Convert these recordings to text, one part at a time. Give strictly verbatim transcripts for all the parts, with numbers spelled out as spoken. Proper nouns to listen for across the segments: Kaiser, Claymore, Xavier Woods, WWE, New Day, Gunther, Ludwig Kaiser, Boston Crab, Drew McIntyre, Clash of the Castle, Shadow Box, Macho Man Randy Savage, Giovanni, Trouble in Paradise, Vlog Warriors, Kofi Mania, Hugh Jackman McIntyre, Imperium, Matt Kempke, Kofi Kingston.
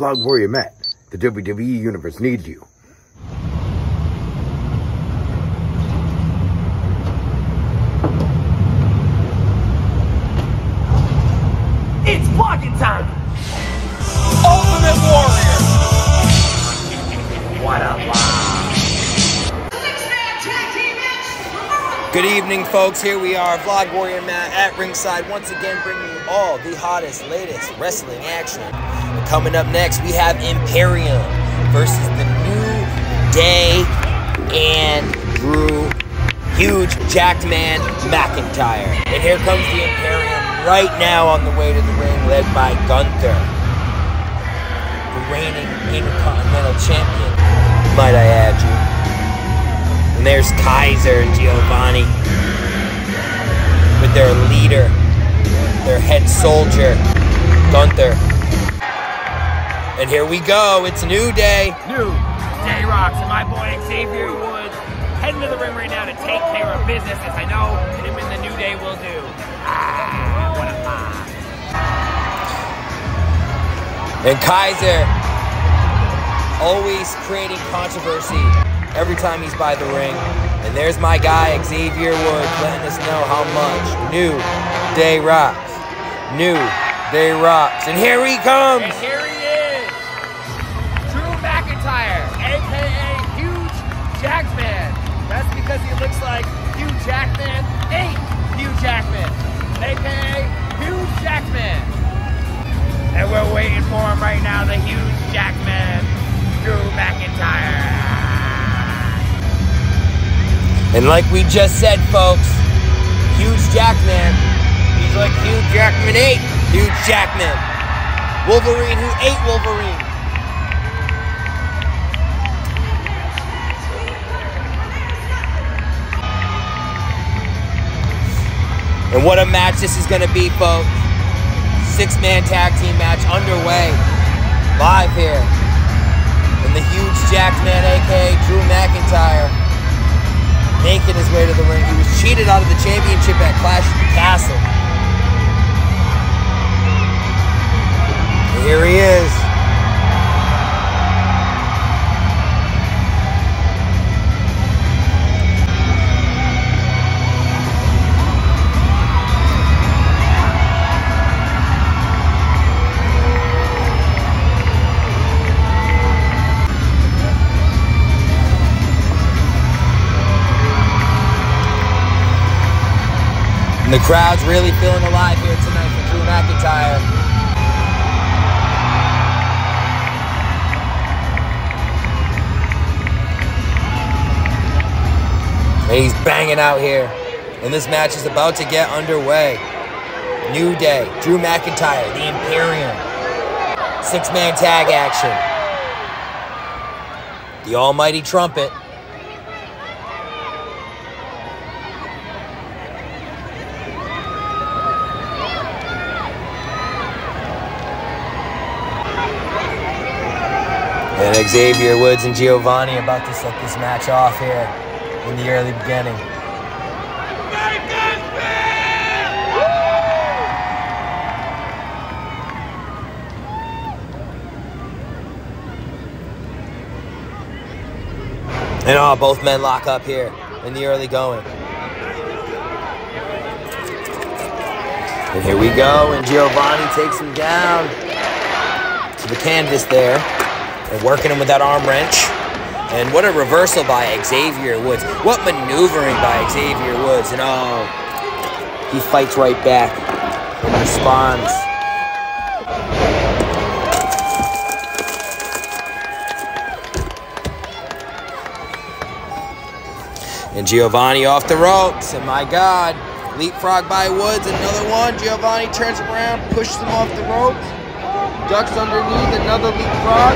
vlog where you're at. The W W E universe needs you. It's vlogging time! Ultimate Warrior! What up, wow. Good evening, folks. Here we are, Vlog Warrior Matt at ringside, once again bringing you all the hottest, latest wrestling action. And coming up next, we have Imperium versus the New Day and Drew Hugh Jackman McIntyre. And here comes the Imperium right now on the way to the ring, led by Gunther, the reigning Intercontinental Champion, might I add you. And there's Kaiser and Giovanni with their leader, their head soldier, Gunther. And here we go, it's New Day. New Day rocks, and my boy Xavier Woods heading to the ring right now to take care of business, as I know him and the New Day will do. Ah. And Kaiser, always creating controversy every time he's by the ring. And there's my guy, Xavier Woods, letting us know how much New Day rocks. New Day rocks. And here he comes. And here he is. Drew McIntyre, a k a. Huge Jackman. That's because he looks like Hugh Jackman ain't Hugh Jackman, a k a. Hugh Jackman. And we're waiting for him right now, the Huge Jackman, Drew McIntyre. And like we just said, folks, Huge Jackman, he's like Hugh Jackman ate Huge Jackman. Wolverine who ate Wolverine. And what a match this is going to be, folks. Six-man tag team match underway, live here. And the Huge Jackman, a k a. Drew McIntyre, making his way to the ring. He was cheated out of the championship at Clash of the Castle. And here he is. And the crowd's really feeling alive here tonight for Drew McIntyre. And he's banging out here. And this match is about to get underway. New Day, Drew McIntyre, the Imperium. Six-man tag action. The almighty trumpet. And Xavier Woods and Giovanni about to set this match off here in the early beginning. And oh, both men lock up here in the early going. And here we go, and Giovanni takes him down to the canvas there. And working him with that arm wrench. And what a reversal by Xavier Woods. What maneuvering by Xavier Woods. And oh, he fights right back and responds. And Giovanni off the ropes. And my God, leapfrog by Woods. Another one. Giovanni turns around, pushes him off the ropes. Ducks underneath. Another leapfrog.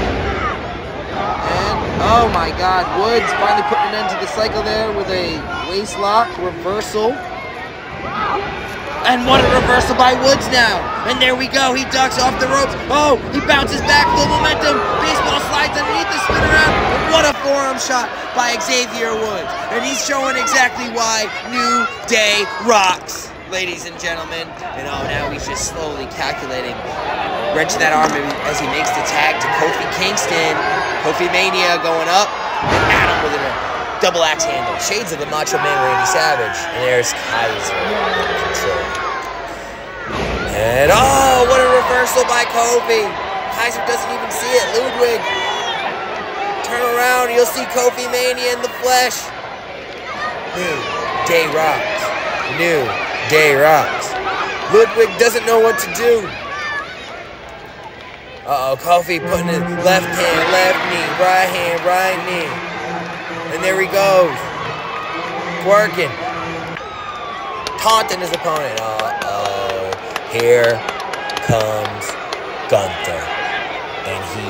Oh my God, Woods finally putting an end to the cycle there with a waist lock reversal. And what a reversal by Woods now. And there we go, he ducks off the ropes. Oh, he bounces back, full momentum. Baseball slides underneath the spin around. And what a forearm shot by Xavier Woods. And he's showing exactly why New Day rocks, ladies and gentlemen. And oh, now he's just slowly calculating wrench that arm as he makes the tag to Kofi Kingston. Kofi Mania going up, and Adam with a double axe handle. Shades of the Macho Man Randy Savage. And there's Kaiser. And oh, what a reversal by Kofi. Kaiser doesn't even see it. Ludwig, turn around, you'll see Kofi Mania in the flesh. New Day rocks. New Day rocks. Ludwig doesn't know what to do. Uh-oh, Kofi putting his left hand, left knee, right hand, right knee. And there he goes. Working. Taunting his opponent. Uh-oh. Here comes Gunther. And he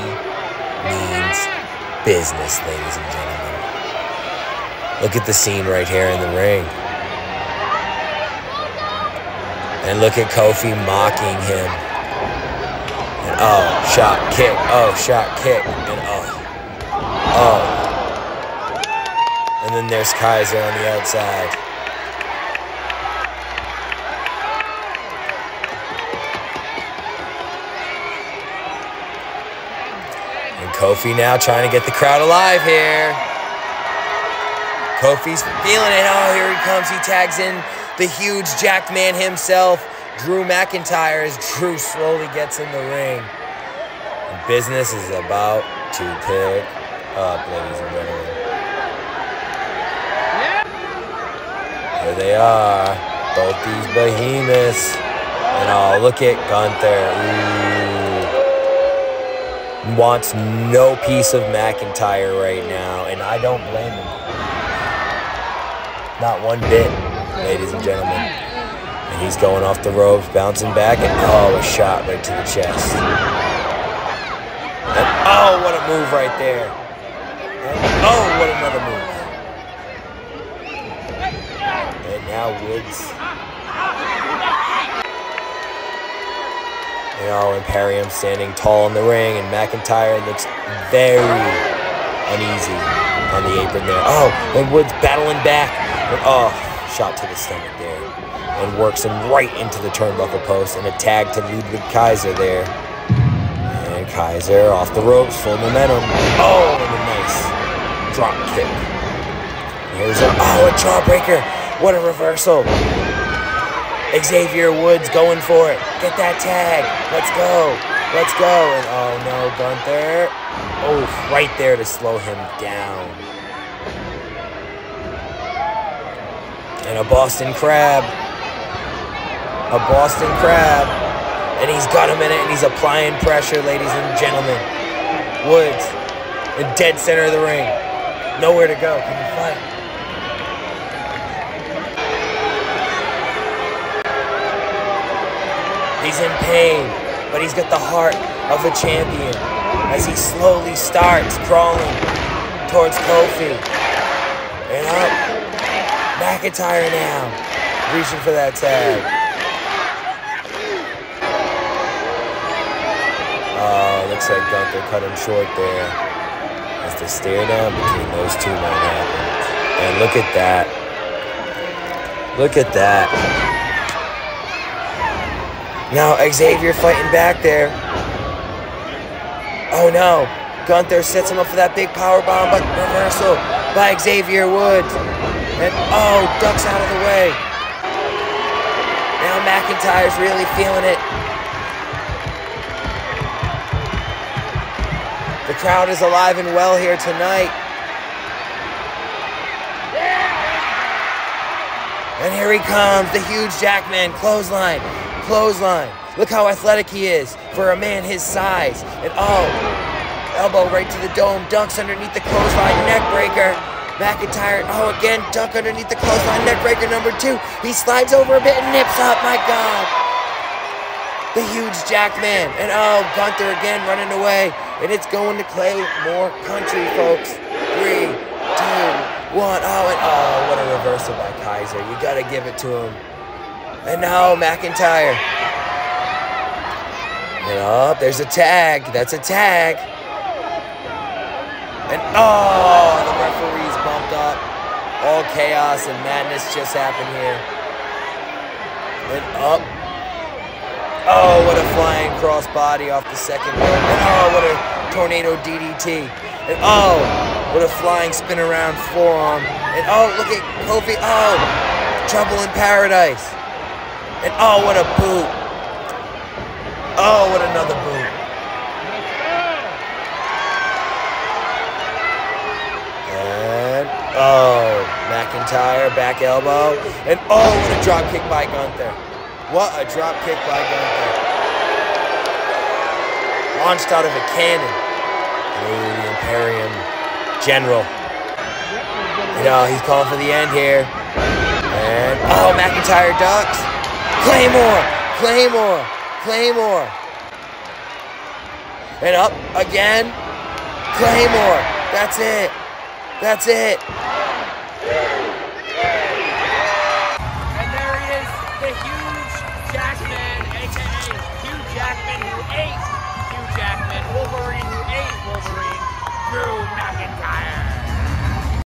means business, ladies and gentlemen. Look at the scene right here in the ring. And look at Kofi mocking him. And oh, shot kick, oh, shot kick, and oh, oh. And then there's Kaiser on the outside. And Kofi now trying to get the crowd alive here. Kofi's feeling it. Oh, here he comes. He tags in the huge Jackman himself, Drew McIntyre, as Drew slowly gets in the ring. And business is about to pick up, ladies and gentlemen. There they are, both these behemoths. And oh, look at Gunther. Ooh. Wants no piece of McIntyre right now, and I don't blame him. Not one bit, ladies and gentlemen. And he's going off the ropes, bouncing back, and oh, a shot right to the chest. And oh, what a move right there. And oh, what another move. And now Woods. You know, Imperium standing tall in the ring, and McIntyre looks very uneasy on the apron there. Oh, and Woods battling back. And oh, shot to the stomach there. And works him right into the turnbuckle post, and a tag to Ludwig Kaiser there. And Kaiser off the ropes, full momentum. Oh, and a nice drop kick. Here's a, oh, a jawbreaker. What a reversal. Xavier Woods going for it. Get that tag. Let's go. Let's go. And oh no, Gunther. Oh, right there to slow him down. And a Boston Crab. A Boston Crab, and he's got him in it, and he's applying pressure, ladies and gentlemen. Woods, in dead center of the ring. Nowhere to go, can you fight? He's in pain, but he's got the heart of a champion as he slowly starts crawling towards Kofi. And up, McIntyre now, reaching for that tag. Oh, looks like Gunther cut him short there as the stare down between those two men happened. And look at that. Look at that. Now Xavier fighting back there. Oh no. Gunther sets him up for that big powerbomb, but reversal by Xavier Woods. And oh, ducks out of the way. Now McIntyre's really feeling it. The crowd is alive and well here tonight. And here he comes, the huge Jackman, clothesline, clothesline. Look how athletic he is for a man his size. And oh, elbow right to the dome, dunks underneath the clothesline, neck breaker. McIntyre, oh again, dunk underneath the clothesline, neck breaker number two. He slides over a bit and nips up, my God. The huge Jackman, and oh, Gunther again running away, and it's going to Claymore country, folks. Three, two, one. Oh, and oh, what a reversal by Kaiser. You gotta give it to him. And now McIntyre. And oh, there's a tag. That's a tag. And oh, the referee's bumped up. All chaos and madness just happened here. And up. Oh, Oh, what a flying crossbody off the second rope. And oh, what a tornado D D T. And oh, what a flying spin around forearm. And oh, look at Kofi. Oh, Trouble in Paradise. And oh, what a boot. Oh, what another boot. And oh, McIntyre, back elbow. And oh, what a drop kick by Gunther. What a drop kick by Gunther. Launched out of a cannon. Ooh, the Imperium General. You know, he's calling for the end here. And oh, McIntyre ducks. Claymore, Claymore, Claymore. And up again. Claymore. That's it. That's it. And there he is, the huge Jackman, aka Hugh Jackman, who ate Hugh Jackman, Wolverine, who ate Wolverine, Drew McIntyre.